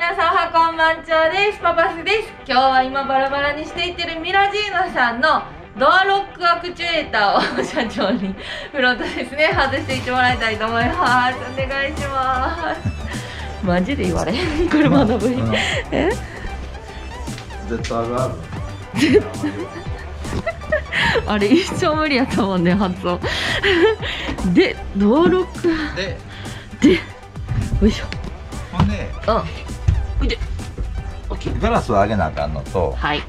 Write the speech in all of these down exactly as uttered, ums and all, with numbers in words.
皆さんおはこんばんちょうです。パパスです。今日は今バラバラにしていってるミラジーナさんのドアロックアクチュエーターを社長にフロントですね外していってもらいたいと思います。お願いします。マジで言われへん車の部品、うん、え絶対がある絶対あれ一生無理やったもんね発音でドアロックででよいしょほんでうんいでガラスを上げなあかんのと、はい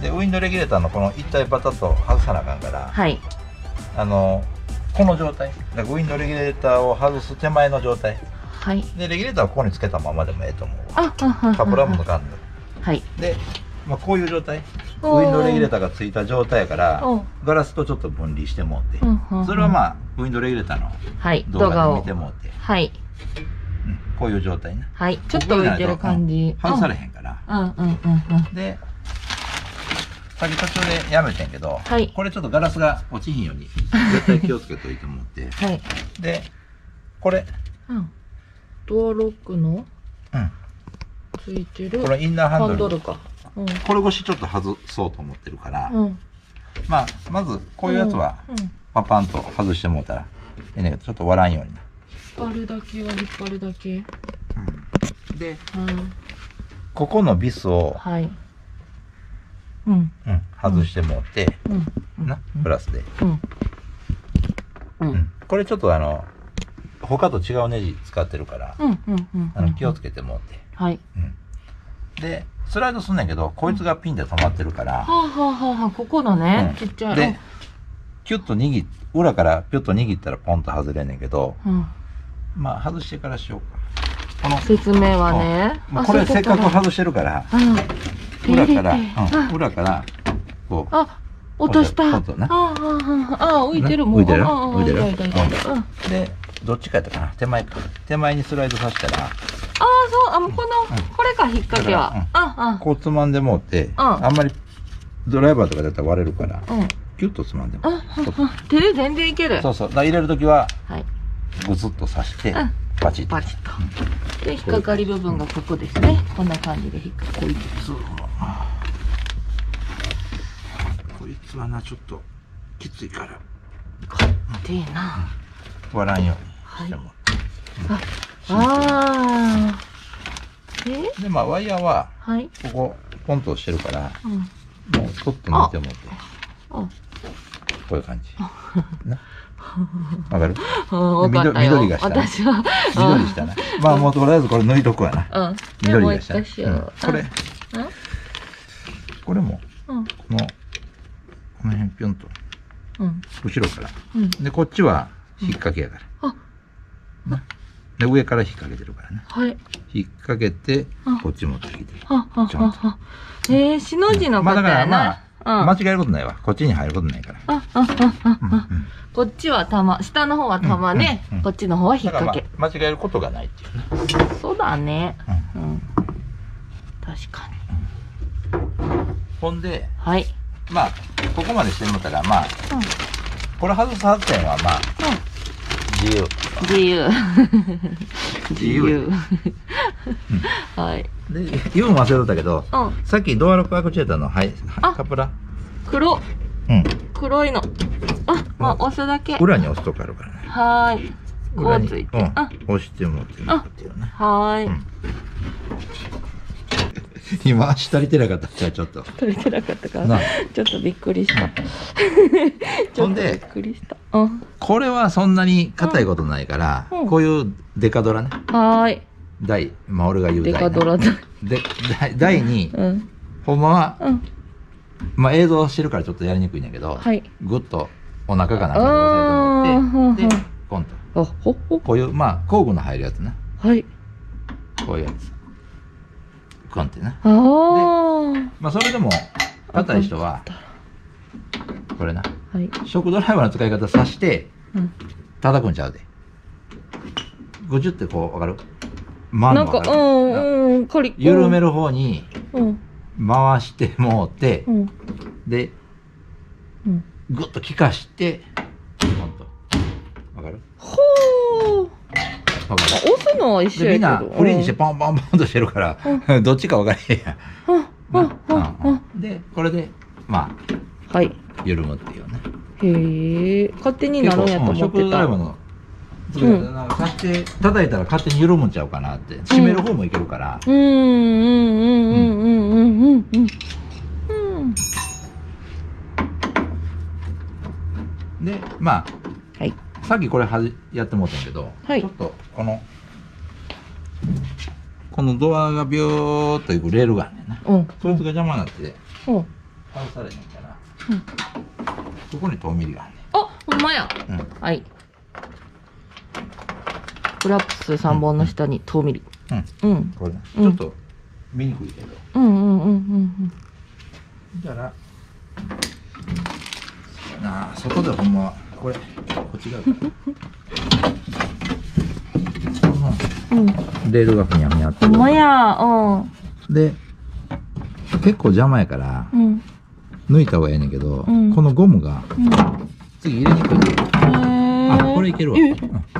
でウィンドレギュレーターのこの一体パタッと外さなあかんから、はい、あのこの状態だウィンドレギュレーターを外す手前の状態、はい、でレギュレーターをここにつけたままでもええと思う。あカップラムの感じ、はい、で、まあ、こういう状態ウィンドレギュレーターがついた状態やからガラスとちょっと分離してもうてそれはまあウィンドレギュレーターの動画で見てもうて、はいはいうん、こういう状態ね、はい、ちょっと浮いてる感じ、うん、外されへんからでさっき途中でやめてんけど、はい、これちょっとガラスが落ちひんように絶対気をつけといてもらって、はい、でこれ、うん、ドアロックの、うん、ついてるこれインナーハンドルか、うん、これ越しちょっと外そうと思ってるから、うん、まあまずこういうやつは、うんうん、パパンと外してもらったらえねちょっと割らんように引っ張るだけは引っ張るだけ、うん、で、うん、ここのビスを、はいうん、外してもって、な、プラスで。これちょっとあの、他と違うネジ使ってるから、気をつけてもって。はい。で、スライドすんねんけど、こいつがピンで止まってるから。はあはあはあ、ここのね、ちっちゃい。で、キュッと握っ、裏からピュッと握ったらポンと外れんねんけど、まあ、外してからしようか。この説明はね。これせっかく外してるから。裏から、裏から、こう。あ、落とした。ああ、浮いてるもん。浮いてる浮いてる。で、どっちかやったかな手前か。手前にスライドさせたら。ああ、そう、あ、この、これか、引っ掛けは。ああ。こうつまんでもって、あんまりドライバーとかだったら割れるから、キュッとつまんでも。手で全然いける。そうそう。入れるときは、ぐずっと刺して、バチッと。バチッと。で、引っ掛かり部分がここですね。こんな感じで引っ掛かり。こいつはなちょっときついから勝手いな、うん、割らんようにしてもああでまあワイヤーはここポンとしてるから、はい、もう取って抜いてもってこういう感じわかる緑がした私は緑したなまあもうとりあえずこれ抜いとくわな、うん、緑がした、うん、これこれも、うん、この、この辺ぴょんと、うん、後ろから、うん、でこっちは引っ掛けやから、うん、で上から引っ掛けてるからね、はい、引っ掛けてこっち持ってきてえー、しの字の方やな間違えることないわこっちに入ることないからこっちは玉下の方は玉ねこっちの方は引っ掛け、まあ、間違えることがないっていうねそうだね、うんうん、確かにほんで、はい、まあここまでしてもらったらまあ、うん、これ外す発展はまあ、うん、自由自由自由はいで言うの忘れとったけど、うん、さっきドアロックアクチュエーターの、はい、カプラ黒、うん、黒いのあまあ押すだけ裏に押すとこあるからねはいこうついて、うん、押してもらってもっていうねはい、うん今足足りてなかったじゃあちょっと足りてなかったからちょっとびっくりしたほんでこれはそんなに硬いことないからこういうデカドラねはい台まあ俺が言うデカドラ台にほんまはまあ映像してるからちょっとやりにくいんだけどグッとお腹かなんか乗せてポンとこういうまあ工具の入るやつねはいこういうやつコンってな。まあそれでも硬い人はこれな、はい、食ドライバーの使い方さして叩くんちゃうでごじゅう、うん、ってこう分かる回るの分かるなんか緩める方に回してもうて、うん、でグッと効かしてポンと分かるほーまあ、押すのは一緒やけどみんなフリーにしてポンポンポンとしてるからどっちか分からへんやん。でこれでまあ、はい、緩むっていうね。へえ、勝手になるんやと思ってた。ショックドライブの叩いたら勝手に緩むんちゃうかなって。締める方もいけるから。うんうんうんうんうんうんうんうん。でまあ、はい、さっきこれはやってもらったけど、はい、ちょっとこのこのドアがビューっといくレールがあんねんな。うん、そいつが邪魔になって倒されへんから、うん、ここに遠見りがあんねん。あ、ほんまや。うん、はい、フラップスさんぼんの下に遠見り。うん、うん、これね、ちょっと見にくいけど。うんうんうんうんうん。だからなあ、そこでほんまこれこっち側レールがふにゃふにゃってる。ほんまや。うん。で結構邪魔やから抜いた方がええねんけど、このゴムが次入れにくい。あ、これいけるわ。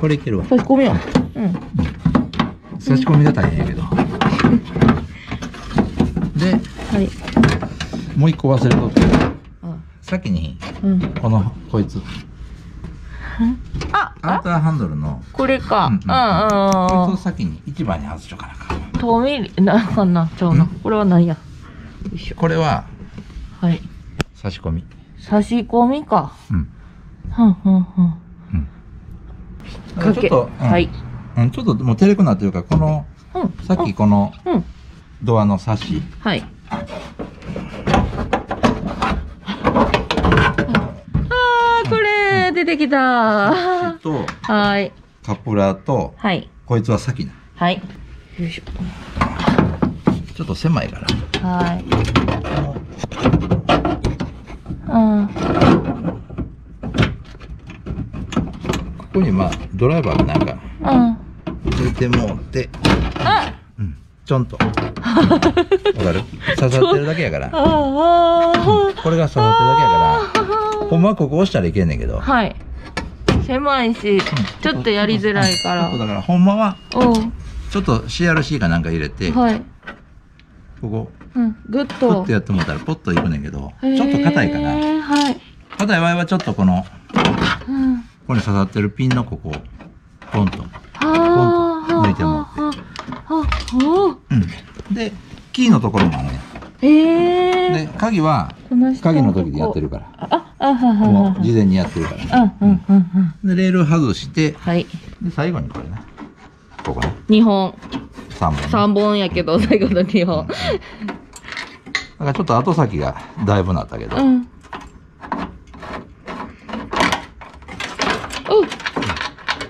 これいけるわ。差し込みや。うん。差し込みが大変やけど。で、はい、もう一個忘れとって、先に、うん、このこいつ、あ、アウターハンドルのこれか、うんうん、こいつを先に一番に外しとかなか。遠見なんかな、ちゃうな。これは何や。これは、はい、差し込み。差し込みか。うん。はんはんはん。うん。ちょっと、はい。うん、ちょっともう照れくなってるから、この、さっきこの。うん。ドアのサッシ、はい、あー、これ出てきたー。とはいカプラーと、はい、こいつは先な。はい、よいしょ。ちょっと狭いから。はい、ここにまあドライバーなんかついてもうて、あ、うん、ちょんとわかる？刺さってるだけやから。これが刺さってるだけやから。ほんまはここ押したらいけんねんけど。はい。狭いし、ちょっとやりづらいから。だからほんまは、ちょっと シーアールシー かなんか入れて、ここ、グッとやってもらったらポッといくねんけど、ちょっと硬いかな。硬い場合はちょっとこの、ここに刺さってるピンのここをポンと、ポンと抜いてもらって。で、キーのところもね。で、鍵は鍵の時でやってるから。もう事前にやってるから。で、レール外して、で、最後にこれね。ここね。にほん。さんぼん。さんぼんやけど、最後のにほん。だからちょっと後先がだいぶなったけど。うん。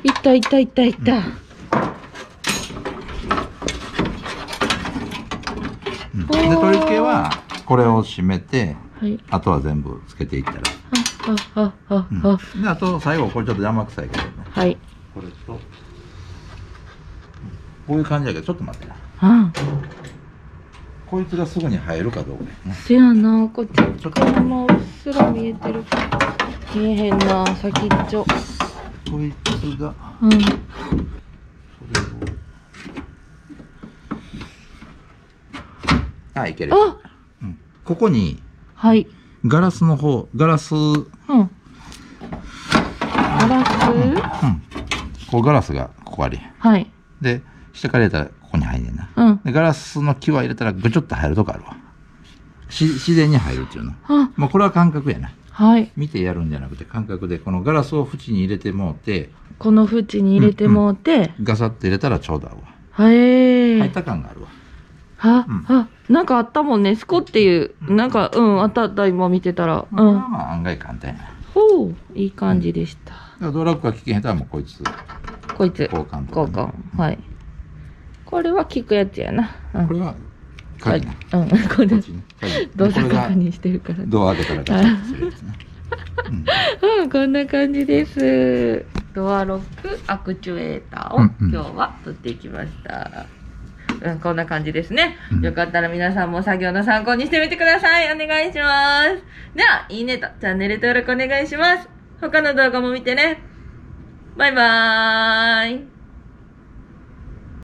いったいったいったいった。で、取り付けはこれを締めて、あとは全部つけていったら。で、あと最後これちょっと邪魔くさいけどね。はい。これとこういう感じだけど、ちょっと待ってな。こいつがすぐに入るかどうかね。せやな、こっちからもうっすら見えてる。見えへんな、先っちょ。こいつが。うん。あ、いける。ここにガラスの方、ガラス、ガラス、こうガラスがここあり、で下から入れたらここに入んねんな。ガラスの際入れたらぐちょっと入るとこあるわ。自然に入るっていうの。まあこれは感覚やな。見てやるんじゃなくて感覚で、このガラスを縁に入れてもうて、この縁に入れてもうて、ガサッと入れたらちょうど合うわ。入った感があるわ。は、は、なんかあったもんね、スコっていう、なんか、うん、あったあった、今見てたら。うん。まあ、案外簡単や。ほう、いい感じでした。ドラッグが効きへんとは、もうこいつ。こいつ。交換。交換。はい。これは効くやつやな。これは、鍵な。うん、これ動作確認してるから。ドア開けたらガチャッとするやつね。うん、こんな感じです。ドアロックアクチュエーターを今日は取ってきました。うん、こんな感じですね。よかったら皆さんも作業の参考にしてみてください。お願いします。では、いいねとチャンネル登録お願いします。他の動画も見てね。バイバーイ。